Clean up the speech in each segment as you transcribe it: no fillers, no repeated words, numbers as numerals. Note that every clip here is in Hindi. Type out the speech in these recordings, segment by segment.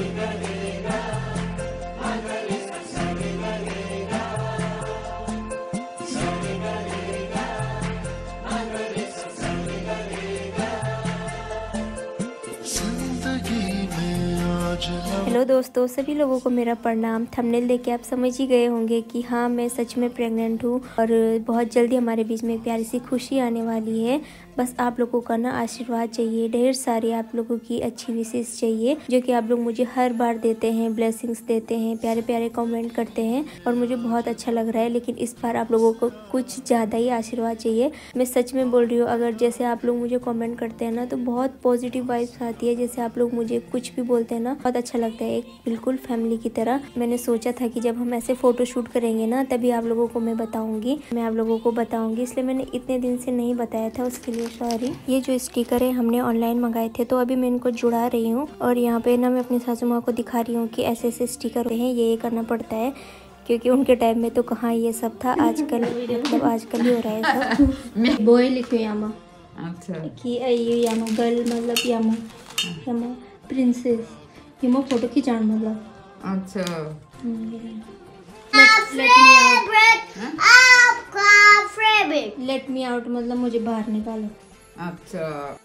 हेलो दोस्तों, सभी लोगों को मेरा प्रणाम। थंबनेल देख के आप समझ ही गए होंगे कि हाँ, मैं सच में प्रेग्नेंट हूँ और बहुत जल्दी हमारे बीच में प्यारी सी खुशी आने वाली है। बस आप लोगों का ना आशीर्वाद चाहिए, ढेर सारी आप लोगों की अच्छी विशेष चाहिए, जो कि आप लोग मुझे हर बार देते हैं, ब्लेसिंग्स देते हैं, प्यारे प्यारे कमेंट करते हैं और मुझे बहुत अच्छा लग रहा है। लेकिन इस बार आप लोगों को कुछ ज़्यादा ही आशीर्वाद चाहिए। मैं सच में बोल रही हूँ, अगर जैसे आप लोग मुझे कॉमेंट करते हैं ना तो बहुत पॉजिटिव वाइब्स आती है। जैसे आप लोग मुझे कुछ भी बोलते हैं ना, बहुत अच्छा लगता है, एक बिल्कुल फैमिली की तरह। मैंने सोचा था कि जब हम ऐसे फोटो शूट करेंगे ना तभी आप लोगों को मैं आप लोगों को बताऊंगी, इसलिए मैंने इतने दिन से नहीं बताया था, उसके लिए सॉरी। ये जो स्टिकर है हमने ऑनलाइन मंगाए थे, तो अभी मैं इनको जुड़ा रही हूँ और यहाँ पे ना मैं अपनी सासू माँ को दिखा रही हूँ कि ऐसे ऐसे स्टिकर होते हैं, ये करना पड़ता है, क्योंकि उनके टाइम में तो कहाँ ये सब था। आजकल मतलब आजकल ही हो रहा है सब। बॉय लिखो यामा, यामा गर्ल मतलब यामा यामा प्रिंसेस, मैं फोटो खिंचान मतलब। अच्छा, लेट मी आउट मतलब मुझे बाहर निकालो। अच्छा,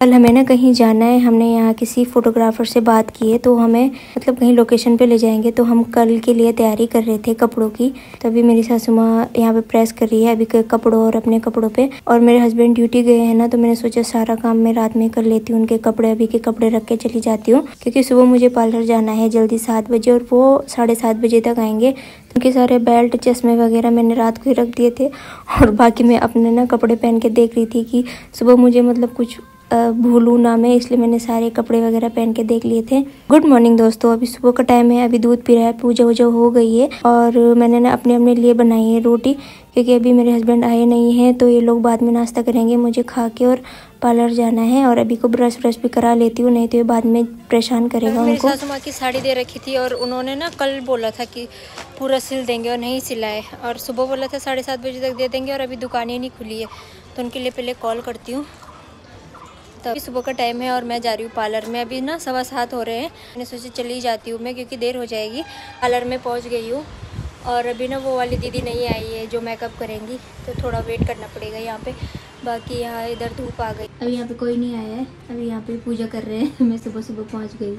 कल हमें ना कहीं जाना है, हमने यहाँ किसी फोटोग्राफर से बात की है तो हमें मतलब कहीं लोकेशन पे ले जाएंगे, तो हम कल के लिए तैयारी कर रहे थे कपड़ों की। तभी मेरी सासू माँ यहाँ पे प्रेस कर रही है अभी कपड़ों और अपने कपड़ों पे, और मेरे हस्बैंड ड्यूटी गए हैं ना, तो मैंने सोचा सारा काम मैं रात में कर लेती हूँ, उनके कपड़े अभी के कपड़े रख के चली जाती हूँ, क्योंकि सुबह मुझे पार्लर जाना है जल्दी 7 बजे और वो 7:30 बजे तक आएंगे। उनके सारे बेल्ट चश्मे वगैरह मैंने रात को ही रख दिए थे और बाकी मैं अपने ना कपड़े पहन के देख रही थी कि सुबह मुझे मतलब कुछ भूलूँ ना मैं, इसलिए मैंने सारे कपड़े वगैरह पहन के देख लिए थे। गुड मॉर्निंग दोस्तों, अभी सुबह का टाइम है, अभी दूध पी रहा है, पूजा वूजा हो गई है और मैंने ना अपने लिए बनाई है रोटी, क्योंकि अभी मेरे हस्बैंड आए नहीं हैं तो ये लोग बाद में नाश्ता करेंगे, मुझे खा के और पार्लर जाना है। और अभी को ब्रश व्रश भी करा लेती हूँ, नहीं तो ये बाद में परेशान करेगा। उनको सासू माँ की साड़ी दे रखी थी और उन्होंने ना कल बोला था कि पूरा सिल देंगे और नहीं सिलाए, और सुबह बोला था 7:30 बजे तक दे देंगे और अभी दुकान ही नहीं खुली है, तो उनके लिए पहले कॉल करती हूँ। तभी सुबह का टाइम है और मैं जा रही हूँ पार्लर में, अभी ना 7:15 हो रहे हैं। मैंने सोचा चली जाती हूँ मैं, क्योंकि देर हो जाएगी। पार्लर में पहुँच गई हूँ और अभी ना वो वाली दीदी नहीं आई है जो मेकअप करेंगी, तो थोड़ा वेट करना पड़ेगा यहाँ पे। बाकी यहाँ इधर धूप आ गई, अभी यहाँ पे कोई नहीं आया है, अभी यहाँ पे पूजा कर रहे हैं। मैं सुबह सुबह पहुँच गई।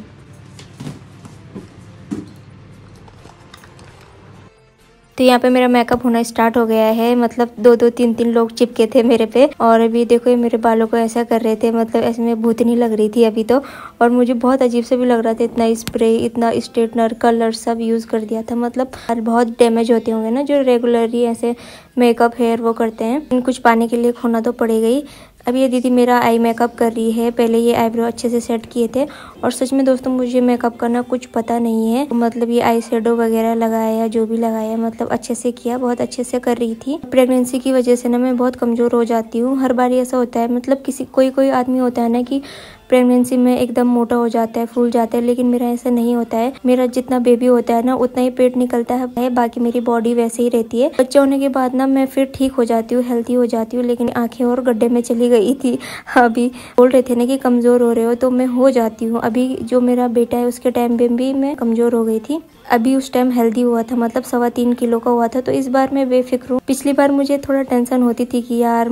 तो यहाँ पे मेरा मेकअप होना स्टार्ट हो गया है, मतलब 2-2, 3-3 लोग चिपके थे मेरे पे। और अभी देखो ये मेरे बालों को ऐसा कर रहे थे, मतलब ऐसे में भूतनी लग रही थी अभी तो, और मुझे बहुत अजीब से भी लग रहा था। इतना स्प्रे, इतना स्ट्रेटनर, कलर सब यूज़ कर दिया था, मतलब बहुत डैमेज होते होंगे ना जो रेगुलरली ऐसे मेकअप हेयर वो करते हैं। कुछ पाने के लिए खोना तो पड़ेगा ही। अब ये दीदी मेरा आई मेकअप कर रही है, पहले ये आईब्रो अच्छे से सेट किए थे। और सच में दोस्तों मुझे मेकअप करना कुछ पता नहीं है, मतलब ये आई शेडो वगैरह लगाया, जो भी लगाया मतलब अच्छे से किया, बहुत अच्छे से कर रही थी। प्रेगनेंसी की वजह से ना मैं बहुत कमज़ोर हो जाती हूँ, हर बार ऐसा होता है। मतलब कोई आदमी होता है ना कि प्रेगनेंसी में एकदम मोटा हो जाता है, फूल जाता है, लेकिन मेरा ऐसा नहीं होता है। मेरा जितना बेबी होता है ना उतना ही पेट निकलता है, बाकी मेरी बॉडी वैसे ही रहती है। बच्चा होने के बाद ना मैं फिर ठीक हो जाती हूँ, हेल्थी हो जाती हूँ, लेकिन आंखें और गड्ढे में चली गई थी। अभी बोल रहे थे ना कि कमज़ोर हो रहे हो, तो मैं हो जाती हूँ। अभी जो मेरा बेटा है उसके टाइम में भी मैं कमज़ोर हो गई थी, अभी उस टाइम हेल्दी हुआ था, मतलब 3.25 किलो का हुआ था। तो इस बार मैं बेफिक्र हूँ। पिछली बार मुझे थोड़ा टेंशन होती थी कि यार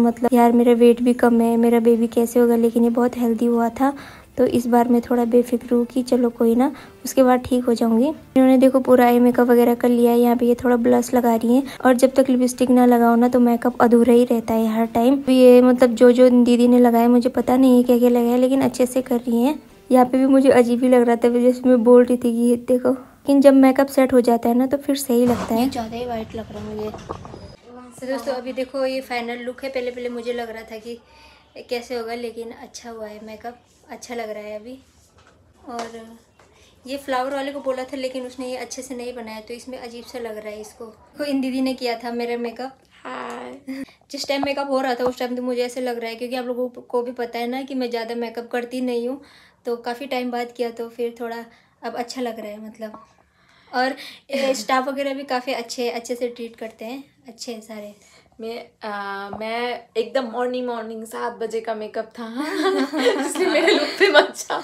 मेरा वेट भी कम है, मेरा बेबी कैसे होगा, लेकिन ये बहुत हेल्दी हुआ था। तो इस बार मैं थोड़ा बेफिक्र हूँ कि चलो कोई ना, उसके बाद ठीक हो जाऊंगी। इन्होंने देखो पूरा आई मेकअप वगैरह कर लिया है, यहाँ पे ये थोड़ा ब्लश लगा रही हैं। और जब तक लिपस्टिक ना लगाओ ना तो मेकअप अधूरा ही रहता है हर टाइम। ये मतलब जो दीदी ने लगाया मुझे पता नहीं है क्या क्या लगाया, लेकिन अच्छे से कर रही हैं। यहाँ पे भी मुझे अजीब ही लग रहा था, जैसे मैं बोल रही थी कि देखो, लेकिन जब मेकअप सेट हो जाता है ना तो फिर सही लगता है। ज़्यादा ही वाइट लग रहा है मुझे। तो दोस्तों अभी देखो ये फाइनल लुक है, पहले मुझे लग रहा था कि कैसे होगा, लेकिन अच्छा हुआ है, मेकअप अच्छा लग रहा है अभी। और ये फ्लावर वाले को बोला था लेकिन उसने ये अच्छे से नहीं बनाया, तो इसमें अजीब सा लग रहा है इसको। तो इन दीदी ने किया था मेरा मेकअप। हाय, जिस टाइम मेकअप हो रहा था उस टाइम तो मुझे ऐसे लग रहा है, क्योंकि आप लोगों को भी पता है ना कि मैं ज़्यादा मेकअप करती नहीं हूँ, तो काफ़ी टाइम बाद किया तो फिर थोड़ा अब अच्छा लग रहा है मतलब। और स्टाफ वगैरह भी काफ़ी अच्छे से ट्रीट करते हैं, अच्छे हैं सारे। मैं एकदम मॉर्निंग 7 बजे का मेकअप था इसलिए मेरे लुक पे अच्छा।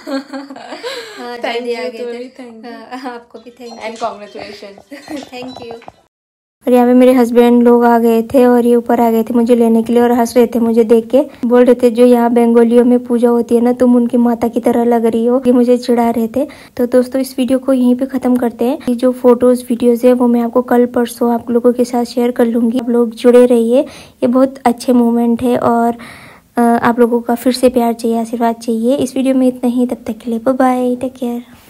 टाइम दिया गया। आपको भी thank you and congratulation. Thank you. और यहाँ पे मेरे हस्बैंड लोग आ गए थे और ये ऊपर आ गए थे मुझे लेने के लिए और हंस रहे थे मुझे देख के। बोल रहे थे जो यहाँ बंगालियों में पूजा होती है ना, तुम उनकी माता की तरह लग रही हो, ये मुझे चिढ़ा रहे थे। तो दोस्तों इस वीडियो को यहीं पे खत्म करते हैं। ये जो फोटोज वीडियोज है वो मैं आपको कल परसों आप लोगों के साथ शेयर कर लूंगी। आप लोग जुड़े रहिए, ये बहुत अच्छे मोमेंट है और आप लोगों का फिर से प्यार चाहिए, आशीर्वाद चाहिए। इस वीडियो में इतना ही, तब तक के लिए बाय, टेक केयर।